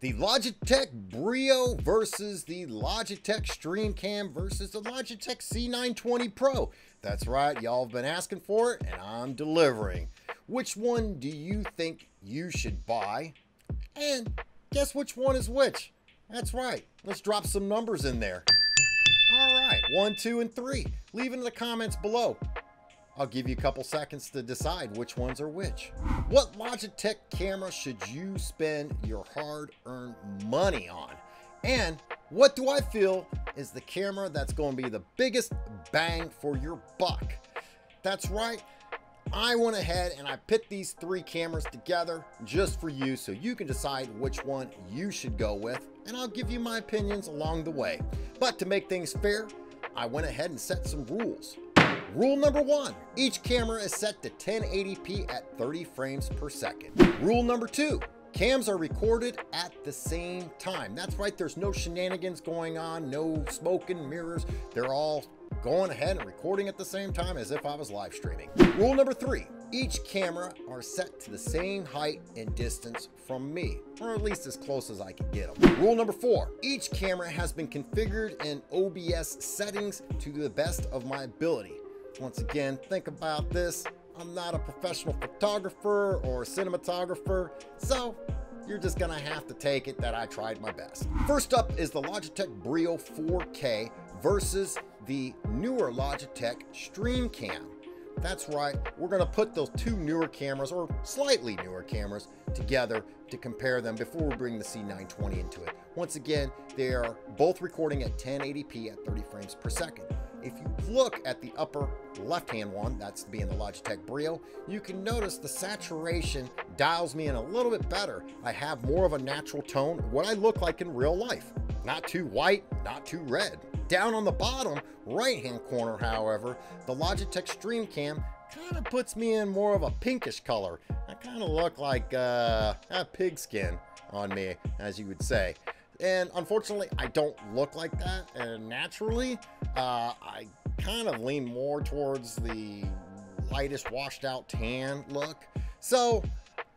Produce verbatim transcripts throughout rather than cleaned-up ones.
The Logitech Brio versus the Logitech Streamcam versus the Logitech C nine twenty Pro. That's right, y'all have been asking for it, and I'm delivering. Which one do you think you should buy? And guess which one is which? That's right, let's drop some numbers in there. All right, one, two, and three. Leave it in the comments below. I'll give you a couple seconds to decide which ones are which. What Logitech camera should you spend your hard-earned money on? And what do I feel is the camera that's going to be the biggest bang for your buck? That's right. I went ahead and I pit these three cameras together just for you so you can decide which one you should go with, and I'll give you my opinions along the way. But to make things fair, I went ahead and set some rules. Rule number one, each camera is set to ten eighty p at thirty frames per second. Rule number two, cams are recorded at the same time. That's right, there's no shenanigans going on, no smoke and mirrors. They're all going ahead and recording at the same time as if I was live streaming. Rule number three, each camera are set to the same height and distance from me, or at least as close as I can get them. Rule number four, each camera has been configured in O B S settings to the best of my ability. Once again, think about this. I'm not a professional photographer or cinematographer, so you're just gonna have to take it that I tried my best. First up is the Logitech Brio four K versus the newer Logitech Streamcam. That's right, we're gonna put those two newer cameras, or slightly newer cameras, together to compare them before we bring the C nine twenty into it. Once again, they are both recording at ten eighty p at thirty frames per second. If you look at the upper left-hand one, that's being the Logitech Brio, you can notice the saturation dials me in a little bit better. I have more of a natural tone, what I look like in real life. Not too white, not too red. Down on the bottom right-hand corner, however, the Logitech Streamcam kind of puts me in more of a pinkish color. I kind of look like uh, a pigskin on me, as you would say. And unfortunately, I don't look like that. And naturally, uh, I kind of lean more towards the lightest washed out tan look. So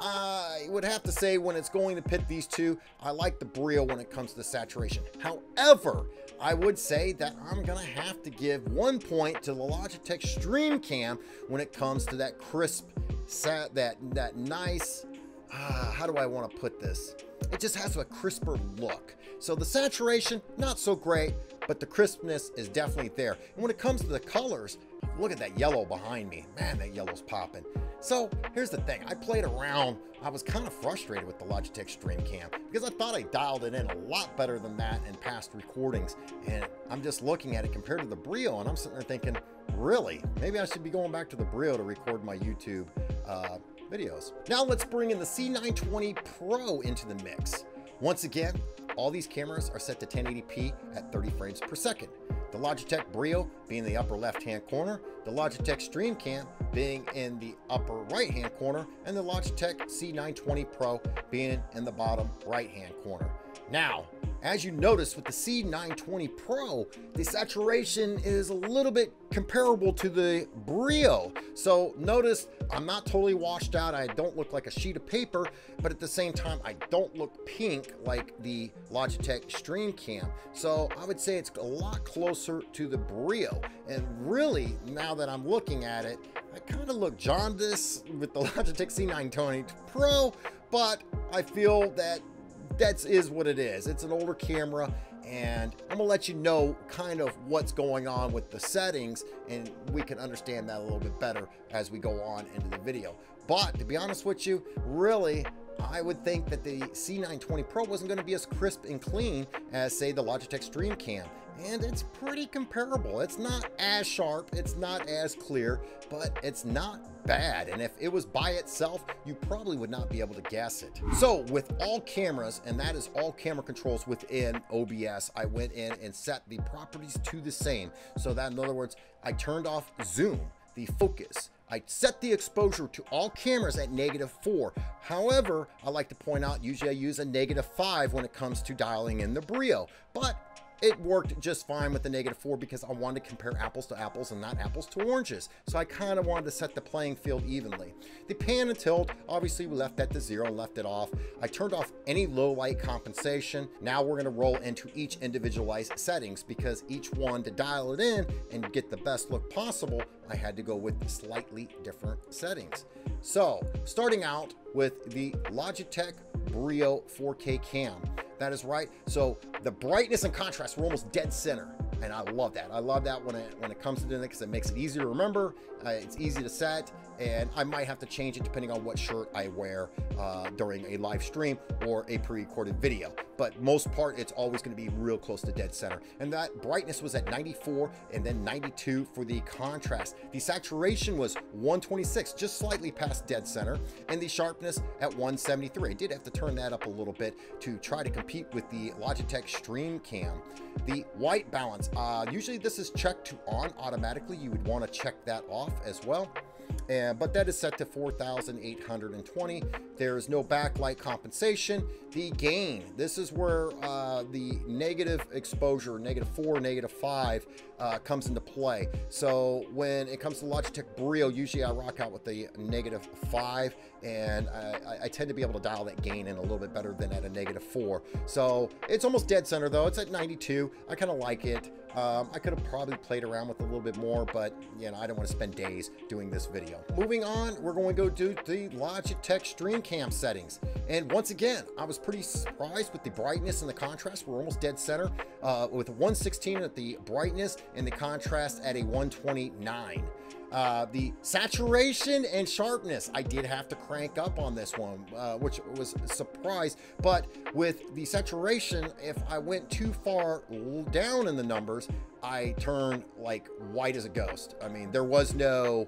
I would have to say when it's going to pit these two, I like the Brio when it comes to saturation. However, I would say that I'm gonna have to give one point to the Logitech Streamcam when it comes to that crisp, sat, that, that nice, uh, how do I wanna put this? It just has a crisper look. So the saturation, not so great, but the crispness is definitely there. And when it comes to the colors, look at that yellow behind me. Man, that yellow's popping. So here's the thing, I played around. I was kind of frustrated with the Logitech Streamcam because I thought I dialed it in a lot better than that in past recordings. And I'm just looking at it compared to the Brio and I'm sitting there thinking, really? Maybe I should be going back to the Brio to record my YouTube uh, videos. Now let's bring in the C nine twenty Pro into the mix. Once again, all these cameras are set to ten eighty p at thirty frames per second. The Logitech Brio being in the upper left-hand corner, the Logitech Streamcam being in the upper right-hand corner, and the Logitech C nine twenty Pro being in the bottom right-hand corner. Now, as you notice with the C nine twenty Pro, the saturation is a little bit comparable to the Brio. So notice I'm not totally washed out. I don't look like a sheet of paper, but at the same time, I don't look pink like the Logitech Streamcam. So I would say it's a lot closer to the Brio. And really, now that I'm looking at it, I kind of look jaundiced with the Logitech C nine twenty Pro, but I feel that That is what it is. It's an older camera, and I'm gonna let you know kind of what's going on with the settings, and we can understand that a little bit better as we go on into the video. But to be honest with you, really, I would think that the C nine twenty Pro wasn't gonna be as crisp and clean as, say, the Logitech Streamcam. And it's pretty comparable. It's not as sharp, it's not as clear, but it's not bad. And if it was by itself, you probably would not be able to guess it. So with all cameras, and that is all camera controls within O B S, I went in and set the properties to the same. So that, in other words, I turned off zoom, the focus. I set the exposure to all cameras at negative four. However, I like to point out, usually I use a negative five when it comes to dialing in the Brio, but it worked just fine with the negative four because I wanted to compare apples to apples and not apples to oranges. So I kind of wanted to set the playing field evenly. The pan and tilt, obviously we left that to zero and left it off. I turned off any low light compensation. Now we're gonna roll into each individualized settings because each one, to dial it in and get the best look possible, I had to go with slightly different settings. So starting out with the Logitech Brio four K cam. That is right. So the brightness and contrast were almost dead center. And I love that. I love that when it, when it comes to doing it because it makes it easy to remember. Uh, it's easy to set. And I might have to change it depending on what shirt I wear uh, during a live stream or a pre-recorded video. But most part, it's always going to be real close to dead center. And that brightness was at ninety-four and then ninety-two for the contrast. The saturation was one twenty-six, just slightly past dead center. And the sharpness at one seventy-three. I did have to turn that up a little bit to try to compete with the Logitech Streamcam. The white balance. Uh, usually this is checked to on automatically. You would want to check that off as well. And, but that is set to four thousand eight hundred twenty. There is no backlight compensation. The gain, this is where uh, the negative exposure, negative four, negative five uh, comes into play. So when it comes to Logitech Brio, usually I rock out with the negative five, and I, I tend to be able to dial that gain in a little bit better than at a negative four. So it's almost dead center though. It's at ninety-two. I kind of like it. Um, I could have probably played around with a little bit more, but you know, I don't want to spend days doing this video. Moving on, we're going to go do the Logitech Streamcam settings. And once again, I was pretty surprised with the brightness and the contrast. We're almost dead center uh, with one sixteen at the brightness and the contrast at a one twenty-nine. Uh, the saturation and sharpness, I did have to crank up on this one, uh, which was a surprise. But with the saturation, if I went too far down in the numbers, I turned like white as a ghost. I mean, there was no,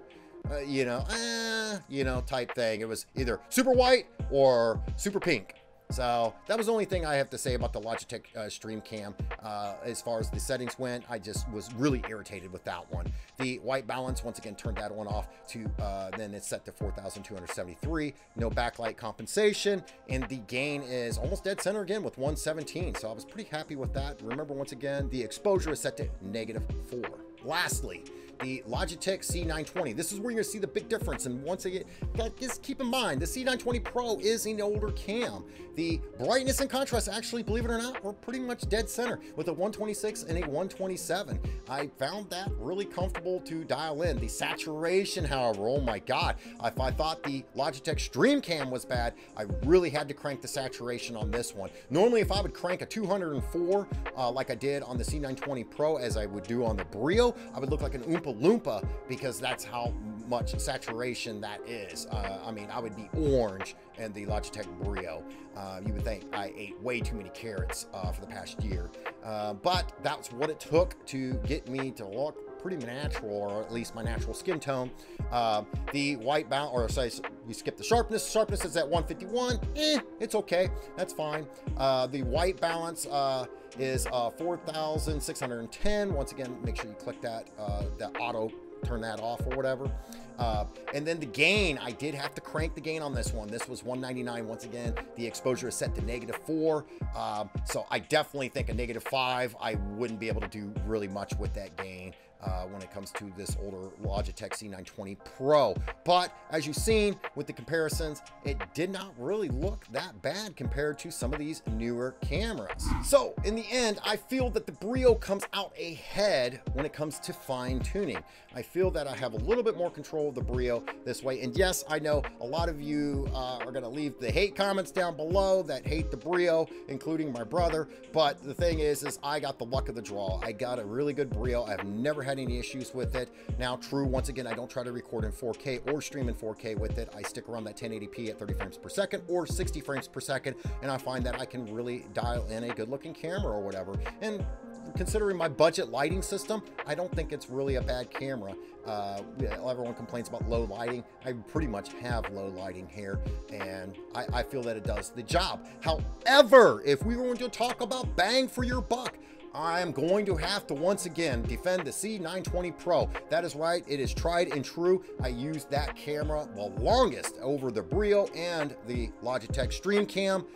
uh, you know, uh, you know, type thing. It was either super white or super pink. So that was the only thing I have to say about the Logitech uh, Streamcam uh, as far as the settings went. I just was really irritated with that one. The white balance, once again, turned that one off to, uh, then it's set to four thousand two hundred seventy-three, no backlight compensation, and the gain is almost dead center again with one seventeen. So I was pretty happy with that. Remember, once again, the exposure is set to negative four. Lastly, the Logitech C nine twenty. This is where you're gonna see the big difference. And once again, just keep in mind, the C nine twenty Pro is an older cam. The brightness and contrast, actually, believe it or not, were pretty much dead center with a one twenty-six and a one twenty-seven. I found that really comfortable to dial in. The saturation, however, oh my God. If I thought the Logitech Streamcam was bad, I really had to crank the saturation on this one. Normally, if I would crank a two hundred four, uh, like I did on the C nine twenty Pro, as I would do on the Brio, I would look like an Oompa Loompa because that's how much saturation that is. Uh, I mean, I would be orange and the Logitech Brio. Uh, you would think I ate way too many carrots uh, for the past year. Uh, but that's what it took to get me to look pretty natural, or at least my natural skin tone. Uh, the white balance, or sorry, we skipped the sharpness. Sharpness is at one fifty-one. Eh, it's okay. That's fine. Uh, the white balance uh, is uh, four thousand six hundred ten. Once again, make sure you click that, uh, that auto, turn that off or whatever. Uh, and then the gain, I did have to crank the gain on this one. This was one ninety-nine. Once again, the exposure is set to negative four. Um, so I definitely think a negative five, I wouldn't be able to do really much with that gain. Uh, when it comes to this older Logitech C nine twenty Pro. But as you've seen with the comparisons, it did not really look that bad compared to some of these newer cameras. So in the end, I feel that the Brio comes out ahead when it comes to fine tuning. I feel that I have a little bit more control of the Brio this way. And yes, I know a lot of you uh, are gonna leave the hate comments down below that hate the Brio, including my brother. But the thing is, is I got the luck of the draw. I got a really good Brio. I've never had any issues with it. Now, true, once again, I don't try to record in four K or stream in four K with it. I stick around that ten eighty P at thirty frames per second or sixty frames per second, and I find that I can really dial in a good-looking camera or whatever. And considering my budget lighting system, I don't think it's really a bad camera. Uh, everyone complains about low lighting. I pretty much have low lighting here, and I, I feel that it does the job. However, if we were going to talk about bang for your buck, I'm going to have to once again defend the C nine twenty Pro. That is right, it is tried and true. I used that camera the longest over the Brio and the Logitech Streamcam.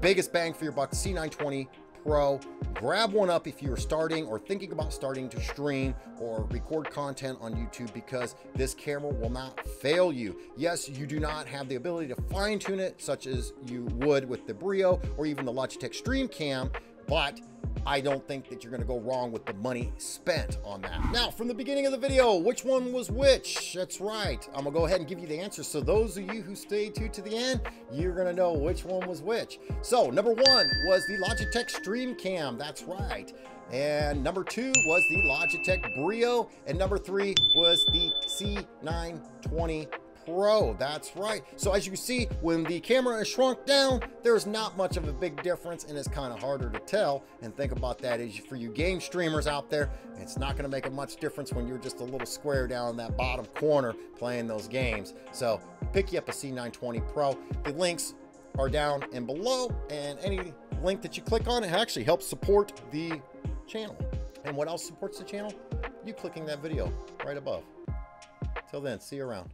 Biggest bang for your buck, C nine twenty Pro. Grab one up if you're starting or thinking about starting to stream or record content on YouTube, because this camera will not fail you. Yes, you do not have the ability to fine tune it such as you would with the Brio or even the Logitech Streamcam, but I don't think that you're going to go wrong with the money spent on that. Now, from the beginning of the video, which one was which? That's right. I'm going to go ahead and give you the answer. So those of you who stayed tuned to the end, you're going to know which one was which. So number one was the Logitech Streamcam. That's right. And number two was the Logitech Brio. And number three was the C nine twenty Pro. That's right. So as you can see, when the camera is shrunk down, there's not much of a big difference, and it's kind of harder to tell. And think about that, is for you game streamers out there, it's not going to make a much difference when you're just a little square down in that bottom corner playing those games. So pick you up a C nine twenty Pro. The links are down and below, and any link that you click on, it actually helps support the channel. And what else supports the channel? You clicking that video right above. Till then, see you around.